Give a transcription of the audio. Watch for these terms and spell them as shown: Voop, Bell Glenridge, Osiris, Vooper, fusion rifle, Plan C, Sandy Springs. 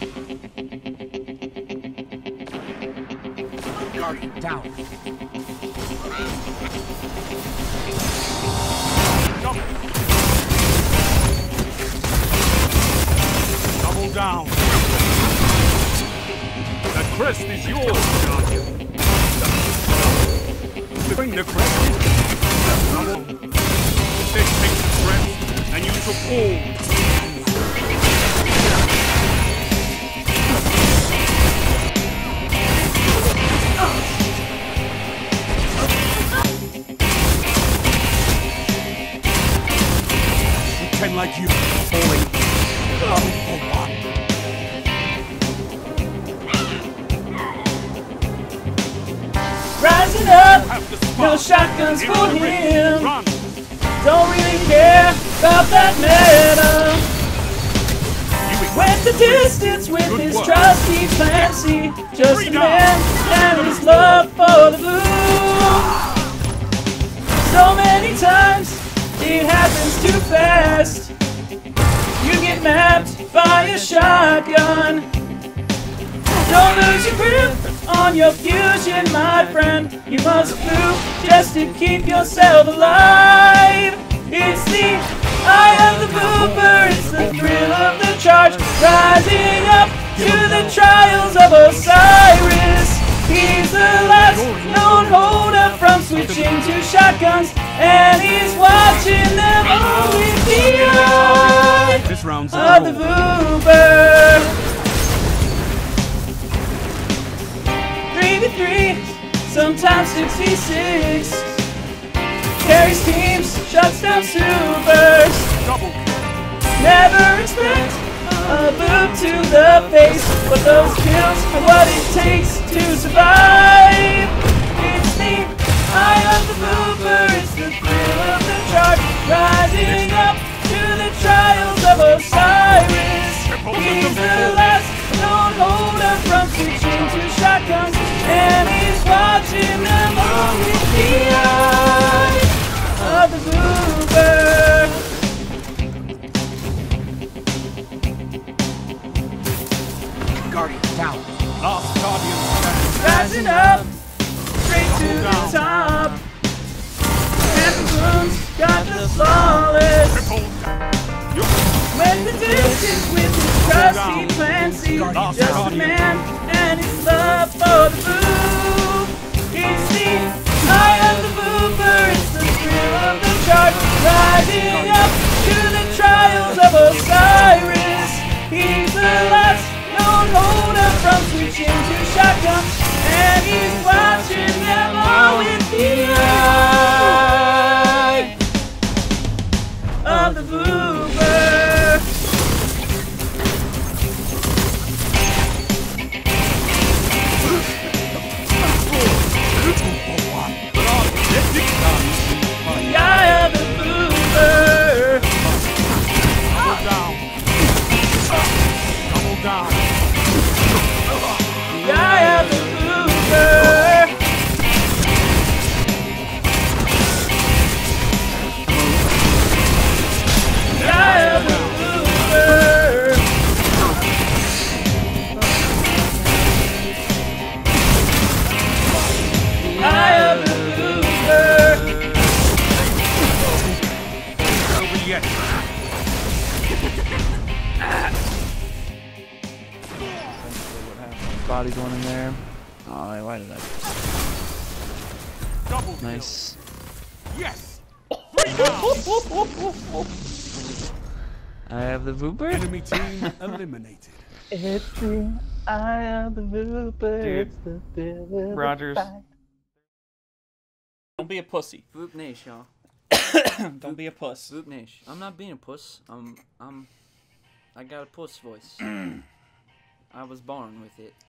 Guard down. Double down. The crest is yours, Guardian. Bring the crest. They take the crest, and you took all. Like you, falling. Rising up, no shotguns for him. Don't really care about that matter. Went the distance with his trusty Plan C. Just a man and his love for the blue. So many times. It happens too fast. You get mapped by a shotgun. Don't lose your grip on your fusion, my friend. You must move just to keep yourself alive. It's the eye of the Vooper. It's the thrill of the charge. Rising up to the trials of Osiris. He's the last known holder from switching to shotguns, and he's watching them all with the eye of the Vooper. 3v3, sometimes 6v6. Carries teams, shuts down supers. Never expect a boot to the face, but those kills are what it takes to survive. It's the eye of the Vooper, it's the thrill of the charge, rising up to the trials of Osiris. He's the last known holder from switching to shotguns, and he's watching them all with the eye of the Vooper. Guardian down. Last Guardian stands. Rising up, straight to the top. Heavy wounds got the flawless. Went the distance with his trusty Plan C. Just a man and his love for the blue. He's the eye of the Vooper. It's the thrill of the charge. Rising up to the trials of Osiris. He's the last holder from switching to shotgun, and he's watching them all with the eye of the Vooper. The eye of the Vooper. Double down. Double down. Body's one in there. Oh, why did I? Nice. Yes. I have the Vooper. Enemy team eliminated. It's the eye of the Vooper. It's the thrill of Rogers. The don't be a pussy. Voop Nash, y'all. Don't be a puss. Voop Nash. I'm not being a puss. I got a puss voice. I was born with it.